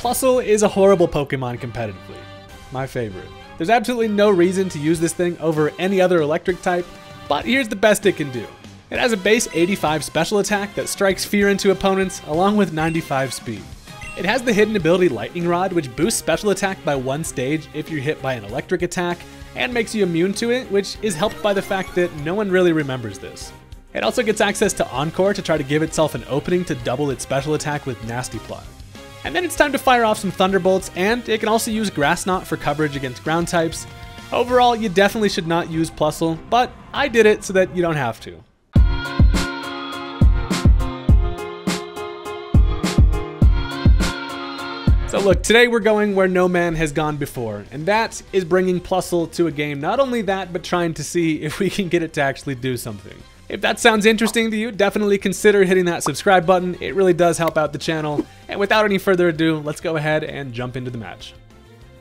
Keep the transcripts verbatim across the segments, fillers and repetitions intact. Plusle is a horrible Pokemon competitively. My favorite. There's absolutely no reason to use this thing over any other electric type, but here's the best it can do. It has a base eighty-five special attack that strikes fear into opponents, along with ninety-five speed. It has the hidden ability Lightning Rod, which boosts special attack by one stage if you're hit by an electric attack, and makes you immune to it, which is helped by the fact that no one really remembers this. It also gets access to Encore to try to give itself an opening to double its special attack with Nasty Plot. And then it's time to fire off some Thunderbolts, and it can also use Grass Knot for coverage against ground types. Overall, you definitely should not use Plusle, but I did it so that you don't have to. So look, today we're going where no man has gone before, and that is bringing Plusle to a game. Not only that, but trying to see if we can get it to actually do something. If that sounds interesting to you, definitely consider hitting that subscribe button. It really does help out the channel. And without any further ado, let's go ahead and jump into the match.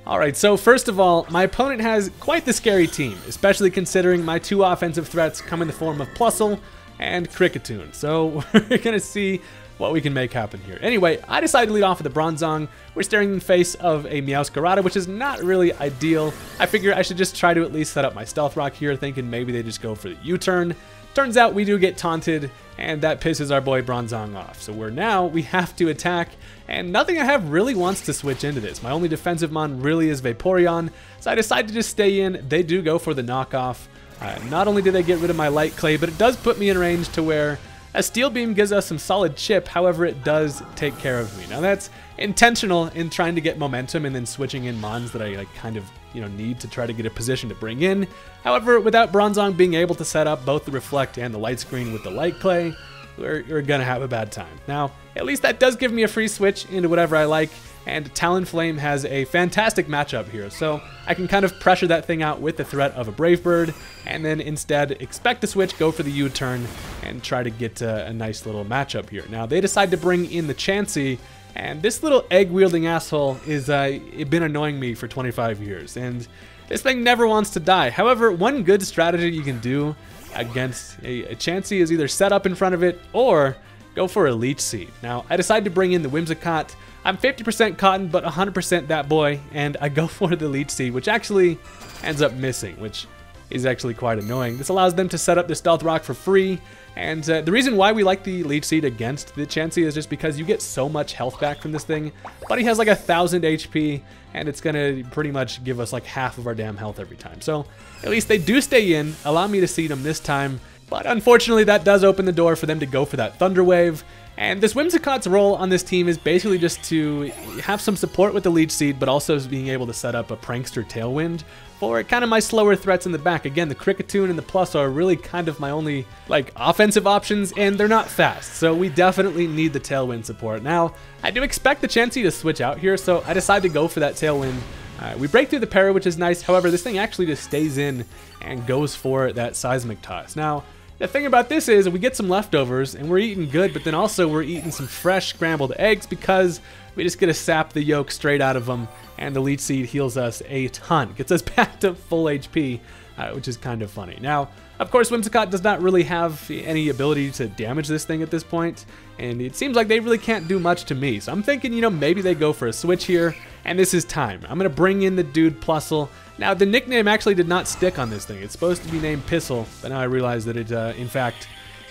Alright, so first of all, my opponent has quite the scary team, especially considering my two offensive threats come in the form of Plusle and Kricketune. So we're gonna see what we can make happen here. Anyway, I decided to lead off with the Bronzong. We're staring in the face of a Meowscarada, which is not really ideal. I figure I should just try to at least set up my Stealth Rock here, thinking maybe they just go for the U-turn. Turns out we do get taunted, and that pisses our boy Bronzong off. So we're now, we have to attack, and nothing I have really wants to switch into this. My only defensive mon really is Vaporeon, so I decide to just stay in. They do go for the Knockoff. Uh, not only do they get rid of my Light Clay, but it does put me in range to where a Steel Beam gives us some solid chip, however it does take care of me. Now that's intentional in trying to get momentum and then switching in mons that I like kind of you know need to try to get a position to bring in. However, without Bronzong being able to set up both the Reflect and the Light Screen with the Light Clay, we're, we're gonna have a bad time. Now, at least that does give me a free switch into whatever I like, and Talonflame has a fantastic matchup here, so I can kind of pressure that thing out with the threat of a Brave Bird, and then instead expect to switch, go for the U-turn, and try to get a, a nice little matchup here. Now, they decide to bring in the Chansey, and this little egg-wielding asshole is uh, been annoying me for twenty-five years, and this thing never wants to die. However, one good strategy you can do against a, a Chansey is either set up in front of it, or go for a Leech Seed. Now, I decide to bring in the Whimsicott. I'm fifty percent Cotton, but one hundred percent that boy, and I go for the Leech Seed, which actually ends up missing, which is actually quite annoying. This allows them to set up the Stealth Rock for free, and uh, the reason why we like the Leech Seed against the Chansey is just because you get so much health back from this thing, but he has like a thousand H P, and it's gonna pretty much give us like half of our damn health every time. So at least they do stay in, allow me to seed them this time, but unfortunately that does open the door for them to go for that Thunder Wave. And this Whimsicott's role on this team is basically just to have some support with the Leech Seed, but also being able to set up a Prankster Tailwind for kind of my slower threats in the back. Again, the Kricketune and the Plus are really kind of my only like offensive options, and they're not fast, so we definitely need the Tailwind support. Now, I do expect the Chansey to switch out here, so I decide to go for that Tailwind. Uh, we break through the para, which is nice. However, this thing actually just stays in and goes for that Seismic Toss. Now, the thing about this is we get some leftovers and we're eating good, but then also we're eating some fresh scrambled eggs because we just get to sap the yolk straight out of them, and the Leech Seed heals us a ton. Gets us back to full H P, uh, which is kind of funny. Now, of course, Whimsicott does not really have any ability to damage this thing at this point, and it seems like they really can't do much to me. So I'm thinking, you know, maybe they go for a switch here, and this is time. I'm gonna bring in the dude Plusle. Now, the nickname actually did not stick on this thing. It's supposed to be named Pissle, but now I realize that it, uh, in fact,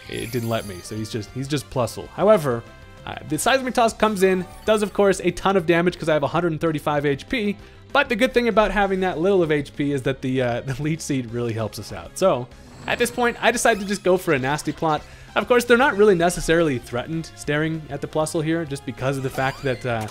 it didn't let me. So he's just he's just Plusle. However, uh, the Seismic Toss comes in, does, of course, a ton of damage because I have one hundred thirty-five H P, but the good thing about having that little of H P is that the, uh, the Leech Seed really helps us out. So at this point, I decide to just go for a Nasty Plot. Of course, they're not really necessarily threatened staring at the Plusle here just because of the fact that uh,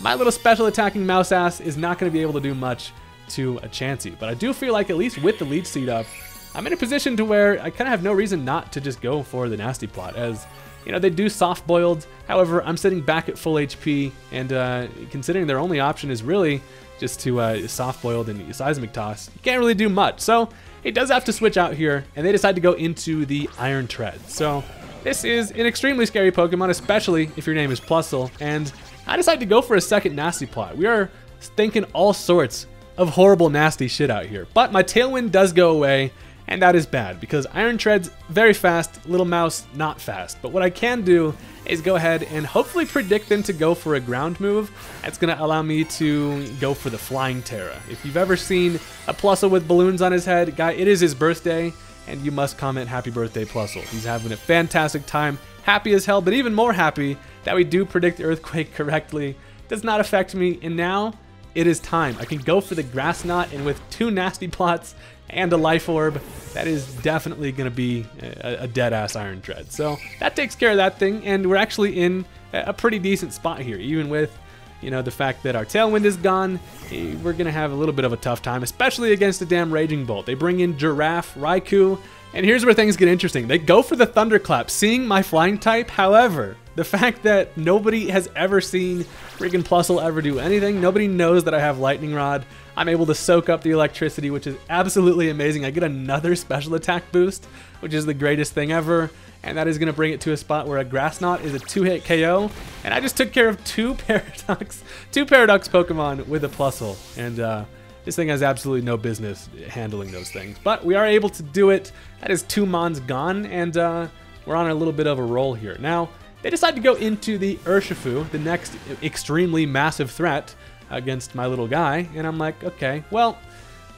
my little special attacking mouse ass is not going to be able to do much to a Chansey, but I do feel like at least with the Leech Seed up, I'm in a position to where I kind of have no reason not to just go for the Nasty Plot, as you know they do soft-boiled. However, I'm sitting back at full H P, and uh, considering their only option is really just to uh, soft-boiled and Seismic Toss, you can't really do much. So it does have to switch out here, and they decide to go into the Iron Tread. So this is an extremely scary Pokemon, especially if your name is Plusle, and I decide to go for a second Nasty Plot. We are thinking all sorts of horrible nasty shit out here, but my Tailwind does go away, and that is bad because Iron Tread's very fast, Little Mouse not fast. But what I can do is go ahead and hopefully predict them to go for a ground move. That's going to allow me to go for the Flying Terra. If you've ever seen a Plusle with balloons on his head, guy, it is his birthday, and you must comment happy birthday Plusle. He's having a fantastic time, happy as hell, but even more happy that we do predict Earthquake correctly. Does not affect me, and now it is time. I can go for the Grass Knot, and with two Nasty Plots and a Life Orb, that is definitely going to be a, a dead-ass Iron Tread. So that takes care of that thing, and we're actually in a pretty decent spot here, even with, you know, the fact that our Tailwind is gone. We're going to have a little bit of a tough time, especially against the damn Raging Bolt. They bring in Giraffe, Raikou, and here's where things get interesting. They go for the Thunderclap, seeing my Flying type. However, the fact that nobody has ever seen freaking Plusle ever do anything, nobody knows that I have Lightning Rod. I'm able to soak up the electricity, which is absolutely amazing. I get another special attack boost, which is the greatest thing ever. And that is going to bring it to a spot where a Grass Knot is a two-hit K O. And I just took care of two Paradox, two Paradox Pokemon with a Plusle. And uh, this thing has absolutely no business handling those things. But we are able to do it. That is two Mons gone, and uh, we're on a little bit of a roll here. Now, they decide to go into the Urshifu, the next extremely massive threat against my little guy. And I'm like, okay, well,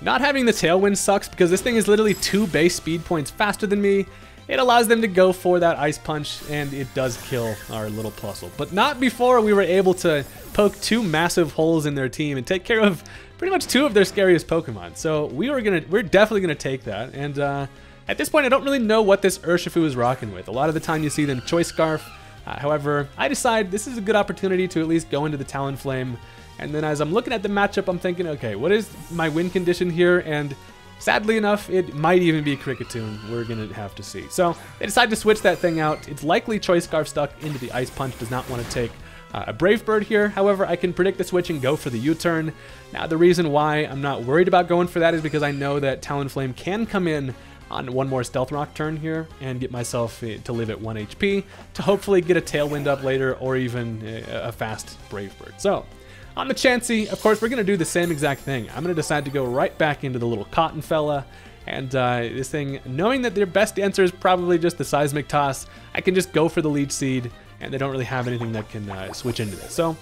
not having the Tailwind sucks because this thing is literally two base speed points faster than me. It allows them to go for that Ice Punch, and it does kill our little Plusle. But not before we were able to poke two massive holes in their team and take care of pretty much two of their scariest Pokemon. So we were gonna, we're definitely gonna take that. And uh, at this point, I don't really know what this Urshifu is rocking with. A lot of the time, you see them Choice Scarf. Uh, however, I decide this is a good opportunity to at least go into the Talonflame. And then as I'm looking at the matchup, I'm thinking, okay, what is my win condition here? And sadly enough, it might even be Kricketune. We're going to have to see. So they decide to switch that thing out. It's likely Choice Scarf stuck into the Ice Punch. Does not want to take uh, a Brave Bird here. However, I can predict the switch and go for the U-turn. Now, the reason why I'm not worried about going for that is because I know that Talonflame can come in on one more Stealth Rock turn here and get myself to live at one H P to hopefully get a Tailwind up later or even a fast Brave Bird. So on the Chansey, of course, we're going to do the same exact thing. I'm going to decide to go right back into the little cotton fella. And uh, this thing, knowing that their best answer is probably just the Seismic Toss, I can just go for the Leech Seed, and they don't really have anything that can uh, switch into this. So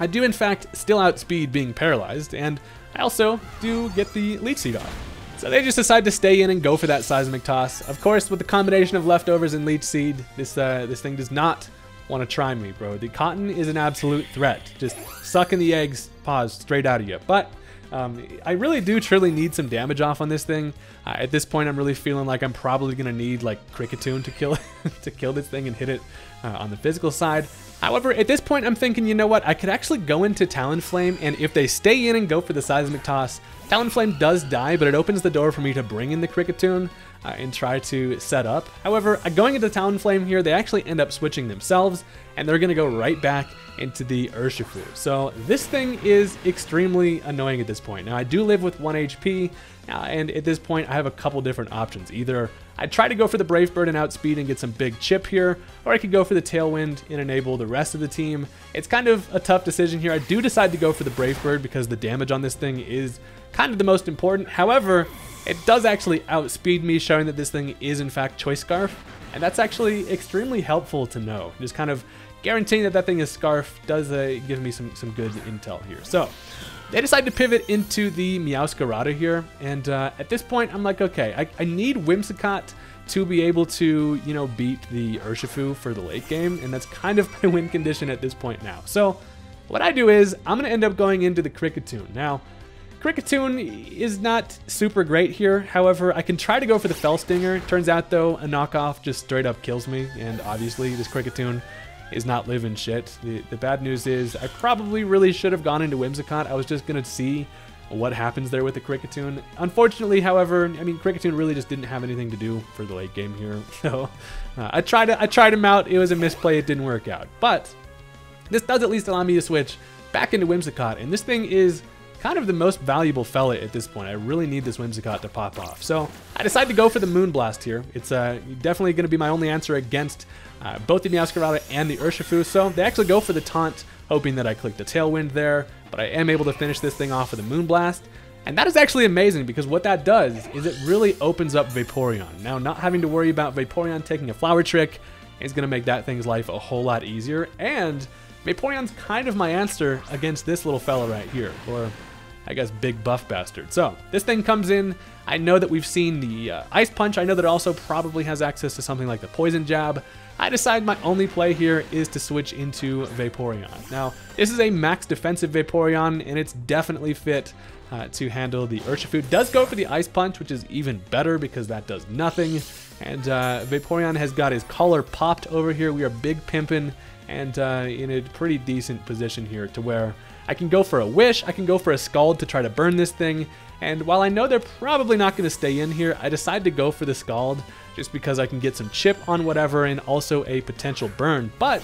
I do, in fact, still outspeed being paralyzed, and I also do get the Leech Seed off. So they just decide to stay in and go for that Seismic Toss. Of course, with the combination of leftovers and Leech Seed, this, uh, this thing does not want to try me, bro. The cotton is an absolute threat. Just sucking the eggs, paws straight out of you. But um, I really do truly need some damage off on this thing. Uh, at this point, I'm really feeling like I'm probably gonna need like Kricketune to kill to kill this thing and hit it uh, on the physical side. However, at this point, I'm thinking, you know what? I could actually go into Talonflame, and if they stay in and go for the Seismic Toss, Talonflame does die, but it opens the door for me to bring in the Kricketune. Uh, and try to set up. However, uh, going into Talonflame here, they actually end up switching themselves, and they're going to go right back into the Urshifu. So this thing is extremely annoying at this point. Now, I do live with one H P, uh, and at this point, I have a couple different options. Either I try to go for the Brave Bird and outspeed and get some big chip here, or I could go for the Tailwind and enable the rest of the team. It's kind of a tough decision here. I do decide to go for the Brave Bird because the damage on this thing is kind of the most important. However, it does actually outspeed me, showing that this thing is in fact Choice Scarf, and that's actually extremely helpful to know. Just kind of guaranteeing that that thing is Scarf does uh, give me some, some good intel here. So they decide to pivot into the Meowscarada here, and uh, at this point I'm like, okay, I, I need Whimsicott to be able to, you know, beat the Urshifu for the late game, and that's kind of my win condition at this point now. So what I do is I'm going to end up going into the Kricketune. Now, Kricketune is not super great here. However, I can try to go for the Fel Stinger. Turns out, though, a Knockoff just straight up kills me, and obviously this Kricketune is not living shit. The, the bad news is I probably really should have gone into Whimsicott. I was just going to see what happens there with the Kricketune. Unfortunately, however, I mean, Kricketune really just didn't have anything to do for the late game here. So uh, I, tried to, I tried him out. It was a misplay. It didn't work out. But this does at least allow me to switch back into Whimsicott, and this thing is kind of the most valuable fella at this point. I really need this Whimsicott to pop off. So I decide to go for the Moonblast here. It's uh, definitely going to be my only answer against uh, both the Meowscarada and the Urshifu. So they actually go for the Taunt, hoping that I click the Tailwind there. But I am able to finish this thing off with a Moonblast. And that is actually amazing, because what that does is it really opens up Vaporeon. Now, not having to worry about Vaporeon taking a flower trick is going to make that thing's life a whole lot easier. And Vaporeon's kind of my answer against this little fella right here, or I guess big buff bastard. So this thing comes in. I know that we've seen the uh, Ice Punch. I know that it also probably has access to something like the Poison Jab. I decide my only play here is to switch into Vaporeon. Now, this is a max defensive Vaporeon, and it's definitely fit uh, to handle the Urshifu. It does go for the Ice Punch, which is even better because that does nothing. And uh, Vaporeon has got his collar popped over here. We are big pimping and uh, in a pretty decent position here to where I can go for a Wish, I can go for a Scald to try to burn this thing, and while I know they're probably not going to stay in here, I decide to go for the Scald just because I can get some chip on whatever and also a potential burn, but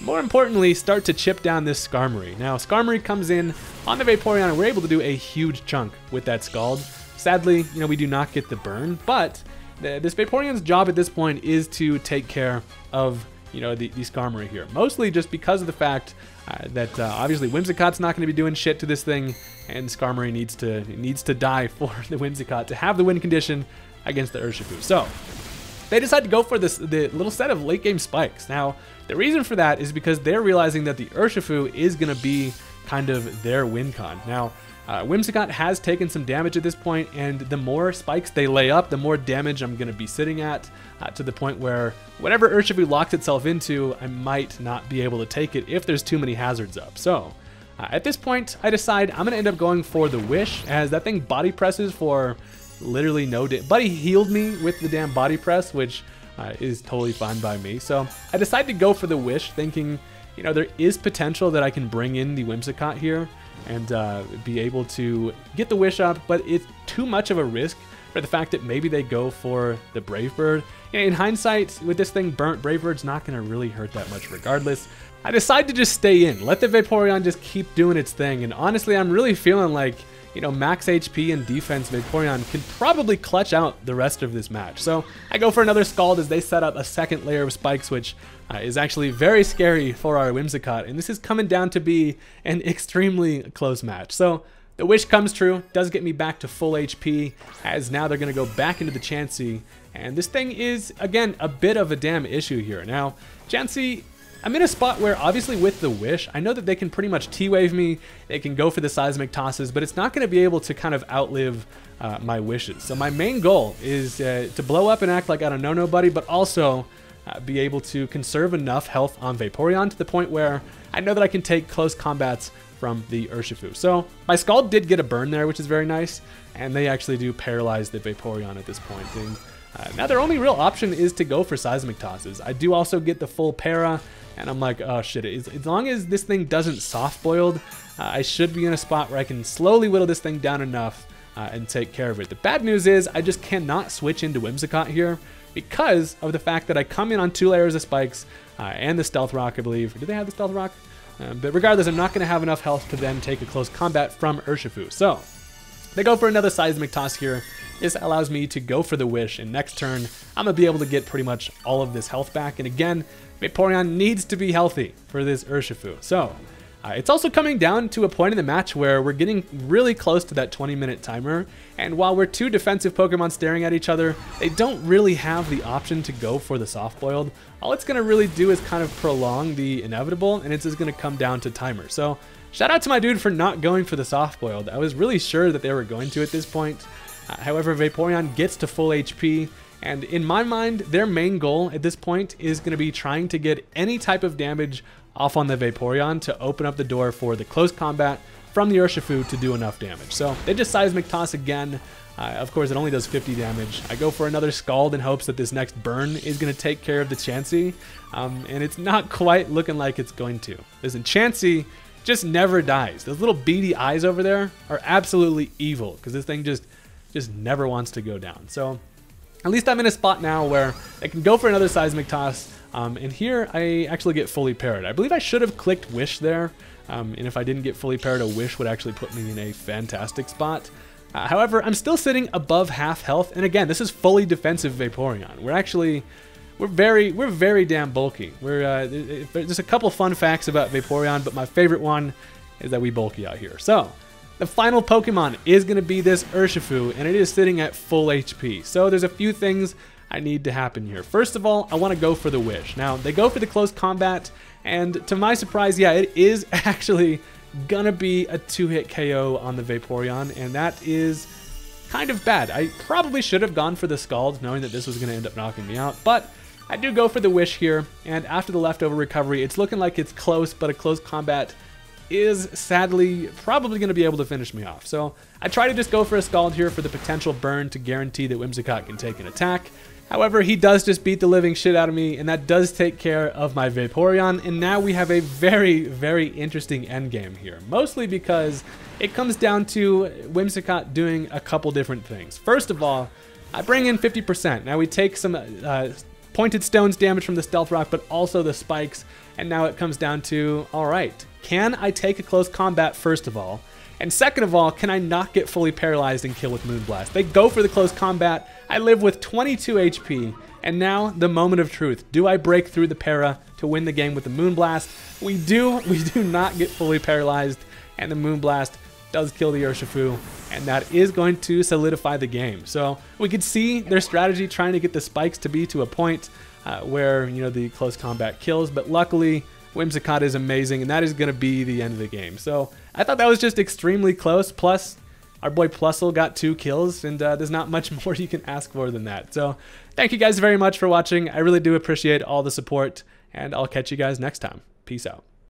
more importantly, start to chip down this Skarmory. Now, Skarmory comes in on the Vaporeon, and we're able to do a huge chunk with that Scald. Sadly, you know, we do not get the burn, but th this Vaporeon's job at this point is to take care of you know, the, the Skarmory here. Mostly just because of the fact uh, that uh, obviously Whimsicott's not going to be doing shit to this thing, and Skarmory needs to needs to die for the Whimsicott to have the win condition against the Urshifu. So they decide to go for this the little set of late game spikes. Now, the reason for that is because they're realizing that the Urshifu is going to be kind of their win con. Now, uh, Whimsicott has taken some damage at this point, and the more spikes they lay up, the more damage I'm going to be sitting at, uh, to the point where whatever Urshifu locks itself into, I might not be able to take it if there's too many hazards up. So uh, at this point, I decide I'm going to end up going for the Wish, as that thing body presses for literally no damage. Buddy healed me with the damn body press, which uh, is totally fine by me. So I decide to go for the Wish, thinking, you know, there is potential that I can bring in the Whimsicott here and uh, be able to get the Wish up, but it's too much of a risk for the fact that maybe they go for the Brave Bird. You know, in hindsight, with this thing burnt, Brave Bird's not going to really hurt that much regardless. I decide to just stay in, let the Vaporeon just keep doing its thing, and honestly, I'm really feeling like, you know, max H P and defense Vaporeon can probably clutch out the rest of this match. So I go for another Scald as they set up a second layer of spikes, which uh, is actually very scary for our Whimsicott, and this is coming down to be an extremely close match. So the Wish comes true, does get me back to full H P, as now they're going to go back into the Chansey, and this thing is, again, a bit of a damn issue here. Now, Chansey, I'm in a spot where, obviously, with the Wish, I know that they can pretty much T-wave me, they can go for the Seismic Tosses, but it's not going to be able to kind of outlive uh, my wishes. So my main goal is uh, to blow up and act like I don't know nobody, but also uh, be able to conserve enough health on Vaporeon to the point where I know that I can take close combats from the Urshifu. So my Scald did get a burn there, which is very nice, and they actually do paralyze the Vaporeon at this point. And, uh, now their only real option is to go for Seismic Tosses. I do also get the full para, and I'm like, oh shit, as, as long as this thing doesn't soft-boiled, uh, I should be in a spot where I can slowly whittle this thing down enough uh, and take care of it. The bad news is I just cannot switch into Whimsicott here because of the fact that I come in on two layers of spikes uh, and the Stealth Rock, I believe. Do they have the Stealth Rock? Um, but regardless, I'm not going to have enough health to then take a close combat from Urshifu. So they go for another Seismic Toss here. This allows me to go for the Wish, and next turn, I'm going to be able to get pretty much all of this health back. And again, Vaporeon needs to be healthy for this Urshifu. So uh, it's also coming down to a point in the match where we're getting really close to that twenty minute timer. And while we're two defensive Pokemon staring at each other, they don't really have the option to go for the soft-boiled. All it's going to really do is kind of prolong the inevitable, and it's just going to come down to timer. So shout out to my dude for not going for the soft-boiled. I was really sure that they were going to at this point. However, Vaporeon gets to full H P, and in my mind, their main goal at this point is going to be trying to get any type of damage off on the Vaporeon to open up the door for the close combat from the Urshifu to do enough damage. So they just Seismic Toss again. Uh, of course, it only does fifty damage. I go for another Scald in hopes that this next burn is going to take care of the Chansey, um, and it's not quite looking like it's going to. Listen, Chansey just never dies. Those little beady eyes over there are absolutely evil because this thing just... just never wants to go down. So at least I'm in a spot now where I can go for another Seismic Toss. Um, and here I actually get fully parried. I believe I should have clicked Wish there. Um, and if I didn't get fully parried, a Wish would actually put me in a fantastic spot. Uh, however, I'm still sitting above half health. And again, this is fully defensive Vaporeon. We're actually, we're very, we're very damn bulky. We're, uh, there's a couple fun facts about Vaporeon, but my favorite one is that we bulky out here. So The final Pokemon is going to be this Urshifu, and it is sitting at full H P. So there's a few things I need to happen here. First of all, I want to go for the Wish. Now, they go for the Close Combat, and to my surprise, yeah, it is actually gonna be a two-hit K O on the Vaporeon, and that is kind of bad. I probably should have gone for the Scald, knowing that this was gonna end up knocking me out, but I do go for the Wish here, and after the leftover recovery, it's looking like it's close, but a Close Combat is sadly probably going to be able to finish me off. So I try to just go for a Scald here for the potential burn to guarantee that Whimsicott can take an attack. However, he does just beat the living shit out of me, and that does take care of my Vaporeon, and now we have a very, very interesting endgame here, mostly because it comes down to Whimsicott doing a couple different things. First of all, I bring in fifty percent. Now we take some uh, pointed stones damage from the Stealth Rock, but also the spikes, and now it comes down to, all right, can I take a Close Combat first of all? And second of all, can I not get fully paralyzed and kill with Moonblast? They go for the Close Combat. I live with twenty-two H P. And now the moment of truth. Do I break through the para to win the game with the Moonblast? We do. We do not get fully paralyzed. And the Moonblast does kill the Urshifu. And that is going to solidify the game. So we could see their strategy trying to get the spikes to be to a point uh, where, you know, the Close Combat kills. But luckily, Whimsicott is amazing, and that is going to be the end of the game. So I thought that was just extremely close. Plus, our boy Plusle got two kills, and uh, there's not much more you can ask for than that. So thank you guys very much for watching. I really do appreciate all the support, and I'll catch you guys next time. Peace out.